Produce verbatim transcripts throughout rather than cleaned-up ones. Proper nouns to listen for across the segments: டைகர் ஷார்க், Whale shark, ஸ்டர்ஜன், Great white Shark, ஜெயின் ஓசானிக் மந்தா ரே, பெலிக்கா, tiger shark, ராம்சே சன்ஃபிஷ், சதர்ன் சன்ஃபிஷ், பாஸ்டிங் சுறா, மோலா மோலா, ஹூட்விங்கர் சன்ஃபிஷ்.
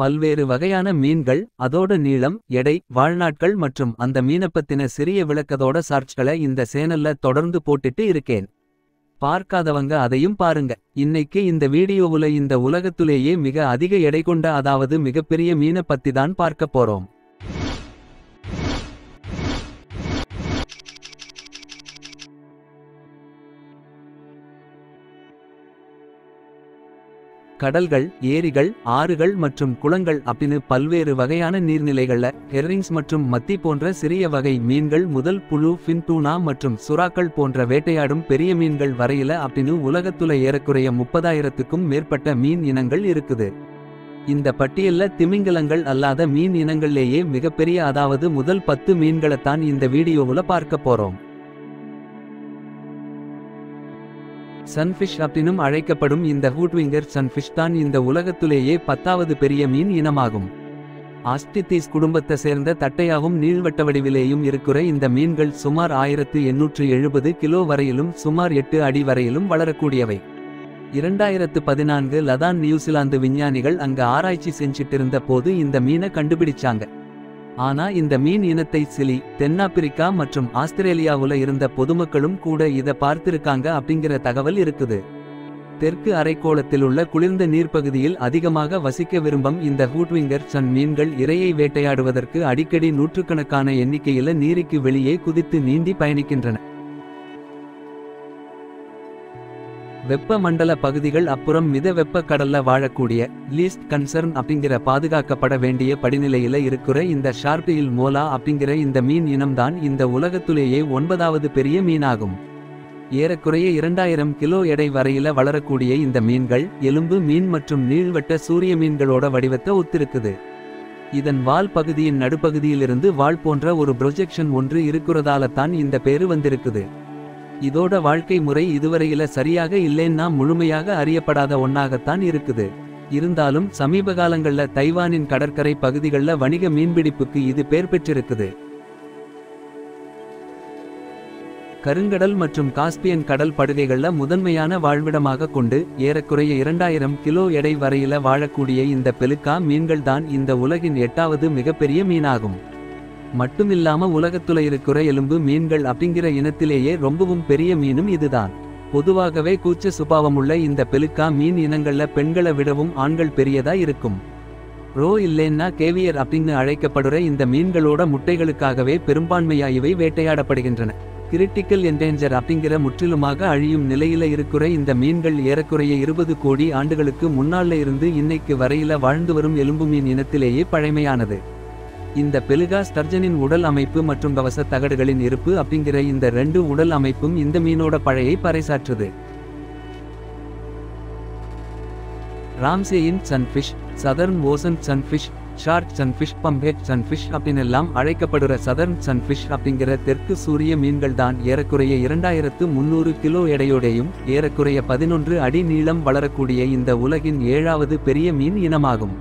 பல்வேறு வகையான மீன்கள், அதோட நீளம், எடை, வாழ்நாட்கள் மற்றும் அந்த மீனப்பத்தின சிறிய விளக்கத்தோட சார்ட்ஸ்களை இந்த சேனல்ல தொடர்ந்து போட்டுட்டு இருக்கேன். பார்க்காதவங்க அதையும் பாருங்க. இன்னைக்கு இந்த வீடியோவுல இந்த உலகத்துலேயே மிக அதிக எடை கொண்ட, அதாவது மிகப்பெரிய மீனை பத்தி தான் பார்க்க போறோம். கடல்கள், ஏரிகள், ஆறுகள் மற்றும் குளங்கள் அப்படின்னு பல்வேறு வகையான நீர்நிலைகளில் ஹெர்ரிங்ஸ் மற்றும் மத்தி போன்ற சிறிய வகை மீன்கள் முதல் புழு, ஃபின், டூனா மற்றும் சுறாக்கள் போன்ற வேட்டையாடும் பெரிய மீன்கள் வரையில அப்படின்னு உலகத்துல ஏறக்குறைய முப்பதாயிரத்துக்கும் மேற்பட்ட மீன் இனங்கள் இருக்குது. இந்த பட்டியல்ல திமிங்கலங்கள் அல்லாத மீன் இனங்கள்லேயே மிகப்பெரிய, அதாவது முதல் பத்து மீன்களைத்தான் இந்த வீடியோவுல பார்க்க போறோம். சன்ஃபிஷ் அப்படின்னும் அழைக்கப்படும் இந்த ஹூட்விங்கர் சன்ஃபிஷ் தான் இந்த உலகத்திலேயே பத்தாவது பெரிய மீன் இனமாகும். ஆஸ்டிதீஸ் குடும்பத்தை சேர்ந்த தட்டையாகவும் நீள்வட்ட வடிவிலேயும் இருக்கிற இந்த மீன்கள் சுமார் ஆயிரத்து எண்ணூற்று எழுபது கிலோ வரையிலும் சுமார் எட்டு அடி வரையிலும் வளரக்கூடியவை. இரண்டாயிரத்து பதினான்கு லதான் நியூசிலாந்து விஞ்ஞானிகள் அங்கு ஆராய்ச்சி செஞ்சிட்டு இருந்த போது இந்த மீனை கண்டுபிடிச்சாங்க. ஆனா இந்த மீன் இனத்தை சிலி, தென்னாப்பிரிக்கா மற்றும் ஆஸ்திரேலியாவுல இருந்த பொதுமக்களும் கூட இதை பார்த்திருக்காங்க அப்படிங்கிற தகவல் இருக்குது. தெற்கு அரைக்கோளத்தில் உள்ள குளிர்ந்த நீர்ப்பகுதியில் அதிகமாக வசிக்க விரும்பும் இந்த ஹூட்விங்கர் சன் மீன்கள் இரையை வேட்டையாடுவதற்கு அடிக்கடி நூற்றுக்கணக்கான எண்ணிக்கையில நீருக்கு வெளியே குதித்து நீந்தி பயணிக்கின்றன. வெப்பமண்டல பகுதிகள் அப்புறம் மித வெப்ப கடல்ல வாழக்கூடிய லீஸ்ட் கன்சர்ன் அப்படிங்கிற பாதுகாக்கப்பட வேண்டிய படிநிலையில இருக்கிற இந்த ஷார்பியில் மோலா அப்படிங்கிற இந்த மீன் இனம்தான் இந்த உலகத்திலேயே ஒன்பதாவது பெரிய மீனாகும். ஏறக்குறைய இரண்டாயிரம் கிலோ எடை வரையில வளரக்கூடிய இந்த மீன்கள் எலும்பு மீன் மற்றும் நீள்வட்ட சூரிய மீன்களோட வடிவத்தை ஒத்திருக்குது. இதன் வால் பகுதியின் நடுப்பகுதியிலிருந்து வால் போன்ற ஒரு ப்ரொஜெக்ஷன் ஒன்று இருக்கிறதால தான் இந்த பேரு வந்திருக்குது. இதோட வாழ்க்கை முறை இதுவரையில சரியாக இல்லைன்னா முழுமையாக அறியப்படாத ஒன்னாகத்தான் இருக்குது. இருந்தாலும் சமீப காலங்கள்ல தைவானின் கடற்கரை பகுதிகளில் வணிக மீன்பிடிப்புக்கு இது பெயர் பெற்றிருக்குது. கருங்கடல் மற்றும் காஸ்பியன் கடல் படுகைகளில் முதன்மையான வாழ்விடமாக கொண்டு ஏறக்குறைய இரண்டாயிரம் கிலோ எடை வரையில வாழக்கூடிய இந்த பெலிக்கா மீன்கள் தான் இந்த உலகின் எட்டாவது மிகப்பெரிய மீனாகும். மட்டுமில்லாம உலகத்துல இருக்கிற எலும்பு மீன்கள் அப்படிங்கிற இனத்திலேயே ரொம்பவும் பெரிய மீனும் இதுதான். பொதுவாகவே கூச்ச சுபாவமுள்ள இந்த பெலிக்கா மீன் இனங்கள்ல பெண்களை விடவும் ஆண்கள் பெரியதா இருக்கும். ரோ இல்லைன்னா கேவியர் அப்படின்னு அழைக்கப்படுற இந்த மீன்களோட முட்டைகளுக்காகவே பெரும்பான்மையா இவை வேட்டையாடப்படுகின்றன. கிரிட்டிக்கல் என்டேஞ்சர் அப்படிங்கிற முற்றிலுமாக அழியும் நிலையில இருக்கிற இந்த மீன்கள் ஏறக்குறைய இருபது கோடி ஆண்டுகளுக்கு முன்னால இருந்து இன்னைக்கு வரையில வாழ்ந்து வரும் எலும்பு மீன் இனத்திலேயே பழமையானது. இந்த பெலிகா ஸ்டர்ஜனின் உடல் அமைப்பு மற்றும் கவச தகடுகளின் இருப்பு அப்படிங்கிற இந்த ரெண்டு உடல் அமைப்பும் இந்த மீனோட பழையை பறைசாற்றுது. ராம்சேயின் sunfish, southern ocean sunfish, shark sunfish, bumphead sunfish அப்படின்னு எல்லாம் அழைக்கப்படுற சதர்ன் சன்ஃபிஷ் அப்படிங்கிற தெற்கு சூரிய மீன்கள் தான் ஏறக்குறைய இரண்டாயிரத்து முன்னூறு கிலோ எடையோடையும் ஏறக்குறைய பதினொன்று அடி நீளம் வளரக்கூடிய இந்த உலகின் ஏழாவது பெரிய மீன் இனமாகும்.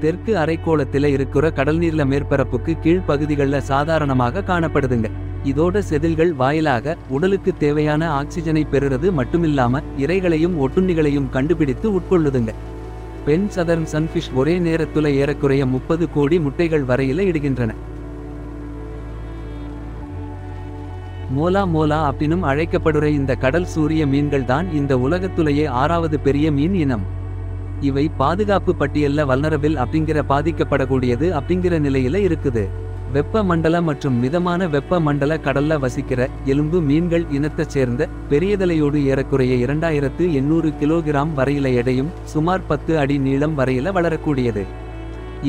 தெற்கு அரைக்கோளத்தில் இருக்கிற கடல்நீர்ல மேற்பரப்புக்கு கீழ்ப்பகுதிகளில் சாதாரணமாக காணப்படுதுங்க. இதோட செதில்கள் வாயிலாக உடலுக்கு தேவையான ஆக்சிஜனை பெறுறது மட்டுமில்லாம இரைகளையும் ஒட்டுண்ணிகளையும் கண்டுபிடித்து உட்கொள்ளுதுங்க. பெண் சதர்ன் சன்ஃபிஷ் ஒரே நேரத்துல ஏறக்குறைய முப்பது கோடி முட்டைகள் வரையில இடுகின்றன. மோலா மோலா அப்படின்னும் அழைக்கப்படுற இந்த கடல் சூரிய மீன்கள் தான் இந்த உலகத்திலேயே ஆறாவது பெரிய மீன் இனம். இவை பாதுகாப்பு பட்டியல்ல வல்னரபிள் அப்படிங்கிற பாதிக்கப்படக்கூடியது அப்படிங்கிற நிலையில இருக்குது. வெப்ப மண்டல மற்றும் மிதமான வெப்ப மண்டல கடல்ல வசிக்கிற எலும்பு மீன்கள் இனத்தை சேர்ந்த பெரியதலையோடு ஏறக்குறைய இரண்டாயிரத்து எண்ணூறு கிலோகிராம் வரையில எடையும் சுமார் பத்து அடி நீளம் வரையில வளரக்கூடியது.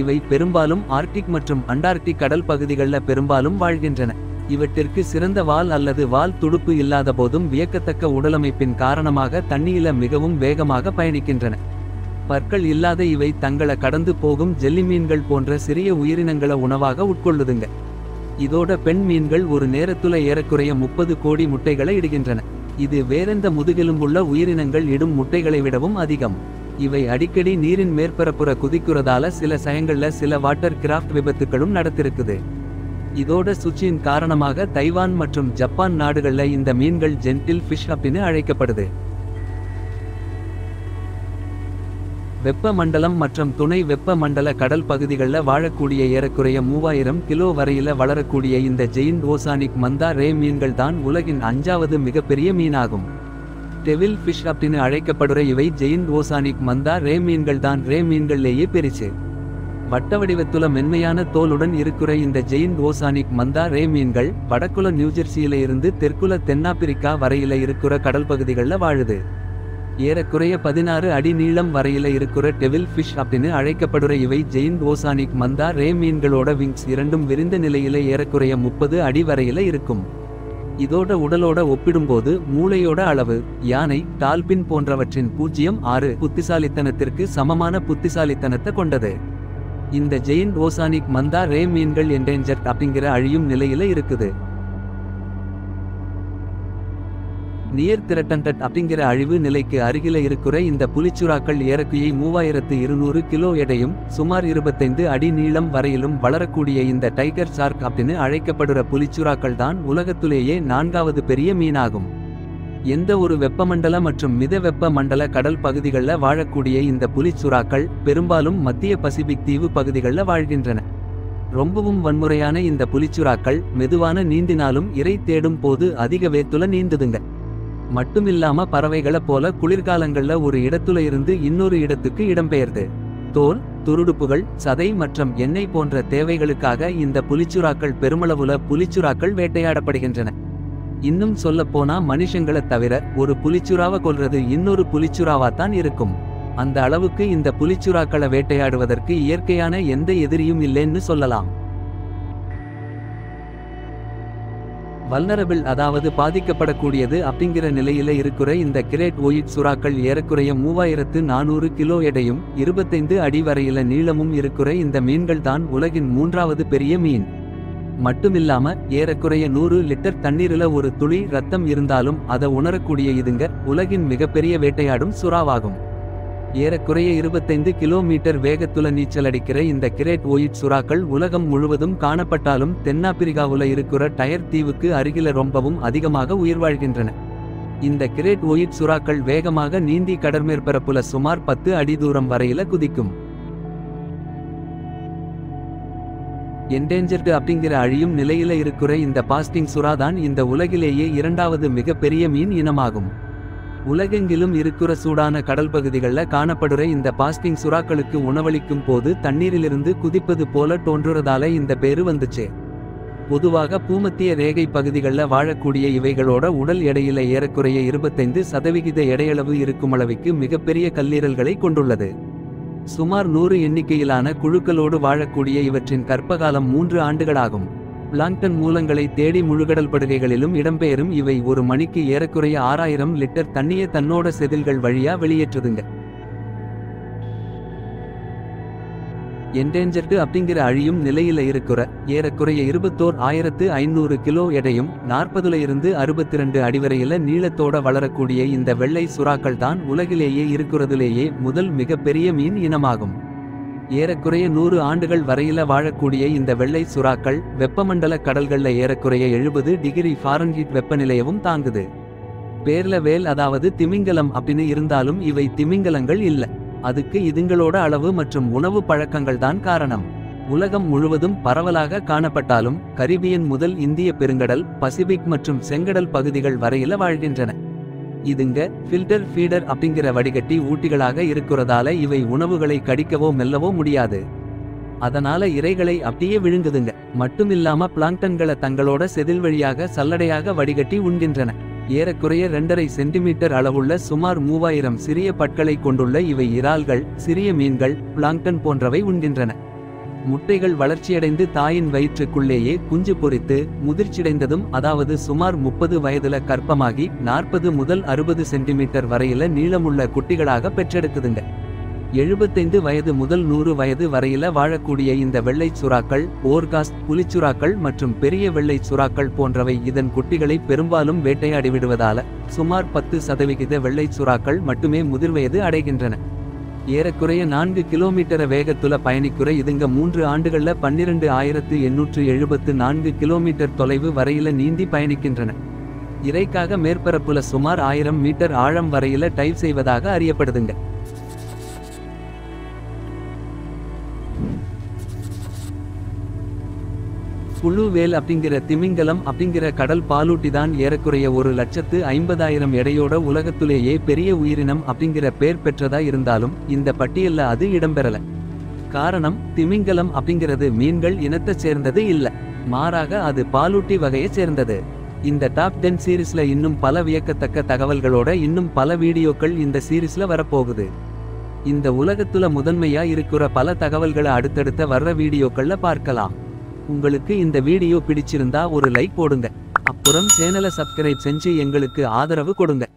இவை பெரும்பாலும் ஆர்க்டிக் மற்றும் அண்டார்க்டிக் கடல் பகுதிகளில் பெரும்பாலும் வாழ்கின்றன. இவற்றிற்கு சிறந்த வால் அல்லது வால் துடுப்பு இல்லாத போதும் வியக்கத்தக்க உடலமைப்பின் காரணமாக தண்ணீரில மிகவும் வேகமாக பயணிக்கின்றன. பற்கள் இல்லாத இவை தங்களை கடந்து போகும் ஜெல்லி மீன்கள் போன்ற சிறிய உயிரினங்களை உணவாக உட்கொள்ளுதுங்க. இதோட பெண் மீன்கள் ஒரு நேரத்துல ஏறக்குறைய முப்பது கோடி முட்டைகளை இடுகின்றன. இது வேறெந்த முதுகெலும்புள்ள உயிரினங்கள் இடும் முட்டைகளை விடவும் அதிகம். இவை அடிக்கடி நீரின் மேற்பரப்புற குதிக்கிறதால சில சமயங்கள்ல சில வாட்டர் கிராஃப்ட் விபத்துக்களும் நடத்திருக்குது. இதோட சுச்சியின் காரணமாக தைவான் மற்றும் ஜப்பான் நாடுகள்ல இந்த மீன்கள் ஜென்டில் ஃபிஷ் அப்படின்னு அழைக்கப்படுது. வெப்பமண்டலம் மற்றும் துணை வெப்பமண்டல கடல் பகுதிகளில் வாழக்கூடிய ஏறக்குறைய மூவாயிரம் கிலோ வரையில வளரக்கூடிய இந்த ஜெயின் ஓசானிக் மந்தா ரே மீன்கள் தான் உலகின் அஞ்சாவது மிகப்பெரிய மீனாகும். டெவில் ஃபிஷ் அப்படின்னு அழைக்கப்படுற இவை ஜெயின் ஓசானிக் மந்தா ரே மீன்கள் தான். ரே மீன்கள்லேயே பெரிச்சு வட்டவடிவத்துள்ள மென்மையான தோலுடன் இருக்கிற இந்த ஜெயின் ஓசானிக் மந்தா ரே மீன்கள் வடக்குல நியூஜெர்சியில இருந்து தெற்குல தென்னாப்பிரிக்கா வரையில இருக்கிற கடல் பகுதிகளில் வாழுது. ஏறக்குறைய பதினாறு அடி நீளம் வரையில இருக்கிற டெவில் ஃபிஷ் அப்படின்னு அழைக்கப்படுற இவை ஜெயின் ஓசானிக் மந்தா ரே மீன்களோட விங்ஸ் இரண்டும் விரிந்த நிலையில ஏறக்குறைய முப்பது அடி வரையில இருக்கும். இதோட உடலோட ஒப்பிடும்போது மூளையோட அளவு யானை டால்பின் போன்றவற்றின் பூஜ்ஜியம் ஆறு புத்திசாலித்தனத்திற்கு சமமான புத்திசாலித்தனத்தை கொண்டது. இந்த ஜெயின் ஓசானிக் மந்தா ரே மீன்கள் என்டேஞ்சர்ட் அப்படிங்கிற அழியும் நிலையில இருக்குது. நியர் திரட்டன்ட் அப்படிங்கிற அழிவு நிலைக்கு அருகில இருக்கிற இந்த புலிச்சுறாக்கள் ஏறக்குறைய மூவாயிரத்து இருநூறு கிலோ எடையும் சுமார் இருபத்தைந்து அடி நீளம் வரையிலும் வளரக்கூடிய இந்த டைகர் ஷார்க் அப்படின்னு அழைக்கப்படுற புலிச்சுறாக்கள் தான் உலகத்திலேயே நான்காவது பெரிய மீனாகும். எந்த ஒரு வெப்பமண்டல மற்றும் மித வெப்பமண்டல கடல் பகுதிகளில் வாழக்கூடிய இந்த புலிச்சுறாக்கள் பெரும்பாலும் மத்திய பசிபிக் தீவு பகுதிகளில் வாழ்கின்றன. ரொம்பவும் வன்முறையான இந்த புலிச்சுறாக்கள் மெதுவான நீந்தினாலும் இறை தேடும் போது அதிக வேத்துல நீந்துதுங்க. மட்டுமில்லாம பறவைகளை போல குளிர்காலங்களில் ஒரு இடத்துல இருந்து இன்னொரு இடத்துக்கு இடம்பெயர்து. தோல் துருடுப்புகள் சதை மற்றும் எண்ணெய் போன்ற தேவைகளுக்காக இந்த புலிச்சுறாக்கள் பெருமளவுல புலிச்சுறாக்கள் வேட்டையாடப்படுகின்றன. இன்னும் சொல்ல போனா மனுஷங்களை தவிர ஒரு புலிச்சுறாவை கொல்றது இன்னொரு புலிச்சுறாவாத்தான் இருக்கும். அந்த அளவுக்கு இந்த புலிச்சுறாக்களை வேட்டையாடுவதற்கு இயற்கையான எந்த எதிரியும் இல்லைன்னு சொல்லலாம். வல்னரபிள் அதாவது பாதிக்கப்படக்கூடியது அப்படிங்கிற நிலையில இருக்கிற இந்த கிரேட் ஒயிட் சுறாக்கள் ஏறக்குறைய மூவாயிரத்து நானூறு கிலோ எடையும் இருபத்தைந்து அடி வரையில நீளமும் இருக்கிற இந்த மீன்கள் தான் உலகின் மூன்றாவது பெரிய மீன். மட்டுமில்லாம ஏறக்குறைய நூறு லிட்டர் தண்ணீரில ஒரு துளி ரத்தம் இருந்தாலும் அதை உணரக்கூடிய இதுங்க உலகின் மிகப்பெரிய வேட்டையாடும் சுறாவாகும். ஏறக்குறைய இருபத்தைந்து கிலோமீட்டர் வேகத்துல நீச்சலடிக்கிற இந்த கிரேட் ஒயிட் சுறாக்கள் உலகம் முழுவதும் காணப்பட்டாலும் தென்னாப்பிரிக்காவுல இருக்கிற டயர் தீவுக்கு அருகில ரொம்பவும் அதிகமாக உயிர் வாழ்கின்றன. இந்த கிரேட் ஒயிட் சுறாக்கள் வேகமாக நீந்தி கடற்மேற்பரப்புல சுமார் பத்து அடி தூரம் வரையில குதிக்கும். என்டேஞ்சர்டு அப்படிங்கிற அழியும் நிலையில இருக்கிற இந்த பாஸ்டிங் சுறா தான் இந்த உலகிலேயே இரண்டாவது மிகப்பெரிய மீன் இனமாகும். உலகெங்கிலும் இருக்கிற சூடான கடல் பகுதிகளில் காணப்படுற இந்த பாஸ்டிங் சுறாக்களுக்கு உணவளிக்கும் போது தண்ணீரிலிருந்து குதிப்பது போல தோன்றுறதால இந்த பேரு வந்துச்சு. பொதுவாக பூமத்திய ரேகை பகுதிகளில் வாழக்கூடிய இவைகளோட உடல் எடையில ஏறக்குறைய இருபத்தைந்து சதவிகித எடையளவு இருக்கும் அளவுக்கு மிகப்பெரிய கல்லீரல்களை கொண்டுள்ளது. சுமார் நூறு எண்ணிக்கையிலான குழுக்களோடு வாழக்கூடிய இவற்றின் கற்பகாலம் மூன்று ஆண்டுகளாகும். பிளாங்டன் மூலங்களை தேடி முழுகடல் படுகைகளிலும் இடம்பெயரும் இவை ஒரு மணிக்கு ஏறக்குறைய ஆறாயிரம் லிட்டர் தண்ணியை தன்னோட செதில்கள் வழியா வெளியேற்றுதுங்க. என்டேஞ்சர்டு அப்படிங்கிற அழியும் நிலையில இருக்கிற ஏறக்குறைய இருபத்தோர் ஆயிரத்து ஐநூறு கிலோ எடையும் நாற்பதுல இருந்து அறுபத்தி ரெண்டு அடிவரையில நீளத்தோட வளரக்கூடிய இந்த வெள்ளை சுறாக்கள் தான் உலகிலேயே இருக்கிறதுலேயே முதல் மிகப்பெரிய மீன் இனமாகும். ஏறக்குறைய நூறு ஆண்டுகள் வரையில வாழக்கூடிய இந்த வெள்ளை சுறாக்கள் வெப்பமண்டல கடல்கள்ல ஏறக்குறைய எழுபது டிகிரி ஃபாரன்ஹீட் வெப்பநிலையவும் தாங்குது. பேர்ல வேல் அதாவது திமிங்கலம் அப்படின்னு இருந்தாலும் இவை திமிங்கலங்கள் இல்லை. அதுக்கு இதுங்களோட அளவு மற்றும் உணவு பழக்கங்கள் தான் காரணம். உலகம் முழுவதும் பரவலாக காணப்பட்டாலும் கரிபியன் முதல் இந்திய பெருங்கடல் பசிபிக் மற்றும் செங்கடல் பகுதிகள் வரையில வாழ்கின்றன. இதுங்க ஃபில்டர் ஃபீடர் அப்படிங்கிற வடிகட்டி ஊட்டிகளாக இருக்கிறதால இவை உணவுகளை கடிக்கவோ மெல்லவோ முடியாது. அதனால இறைகளை அப்படியே விழுங்குதுங்க. மட்டுமில்லாம பிளாங்டன்களை தங்களோட செதில் வழியாக சல்லடையாக வடிகட்டி உண்கின்றன. ஏறக்குறைய இரண்டரை சென்டிமீட்டர் அளவுள்ள சுமார் மூவாயிரம் சிறிய பற்களை கொண்டுள்ள இவை இறால்கள் சிறிய மீன்கள் பிளாங்டன் போன்றவை உண்கின்றன. முட்டைகள் வளர்ச்சியடைந்து தாயின் வயிற்றுக்குள்ளேயே குஞ்சு பொறித்து முதிர்ச்சியடைந்ததும் அதாவது சுமார் முப்பது வயதுல கற்பமாகி நாற்பது முதல் அறுபது சென்டிமீட்டர் வரையில நீளமுள்ள குட்டிகளாக பெற்றெடுக்குதுங்க. எழுபத்தைந்து வயது முதல் நூறு வயது வரையில வாழக்கூடிய இந்த வெள்ளை சுறாக்கள் ஓர்காஸ் புலிச்சுறாக்கள் மற்றும் பெரிய வெள்ளை சுறாக்கள் போன்றவை இதன் குட்டிகளை பெரும்பாலும் வேட்டையாடி விடுவதால சுமார் பத்து சதவிகித வெள்ளை சுறாக்கள் மட்டுமே முதிர்வயது அடைகின்றன. ஏறக்குறைய நான்கு கிலோமீட்டர் வேகத்துல பயணிக்கிற இதுங்க மூன்று ஆண்டுகள்ல பன்னிரண்டு ஆயிரத்து எண்ணூற்று எழுபத்து நான்கு கிலோமீட்டர் தொலைவு வரையில நீந்தி பயணிக்கின்றன. இறைக்காக மேற்பரப்புல சுமார் ஆயிரம் மீட்டர் ஆழம் வரையில டைவ் செய்வதாக அறியப்படுதுங்க. புழு வேல் அப்படிங்கிற திமிங்கலம் அப்படிங்கிற கடல் பாலூட்டி தான் ஏறக்குறைய ஒரு லட்சத்து ஐம்பதாயிரம் எடையோட உலகத்திலேயே பெரிய உயிரினம் அப்படிங்கிற பேர் பெற்றதா இருந்தாலும் இந்த பட்டியல்ல அது இடம்பெறல. காரணம், திமிங்கலம் அப்படிங்கிறது மீன்கள் இனத்தை சேர்ந்தது இல்ல, மாறாக அது பாலூட்டி வகையை சேர்ந்தது. இந்த டாப் டென் சீரீஸ்ல இன்னும் பல வியக்கத்தக்க தகவல்களோட இன்னும் பல வீடியோக்கள் இந்த சீரீஸ்ல வரப்போகுது. இந்த உலகத்துல முதன்மையா இருக்கிற பல தகவல்களை அடுத்தடுத்த வர்ற வீடியோக்கள்ல பார்க்கலாம். உங்களுக்கு இந்த வீடியோ பிடிச்சிருந்தா ஒரு லைக் போடுங்க, அப்புறம் சேனலை சப்ஸ்கிரைப் செஞ்சு எங்களுக்கு ஆதரவு கொடுங்க.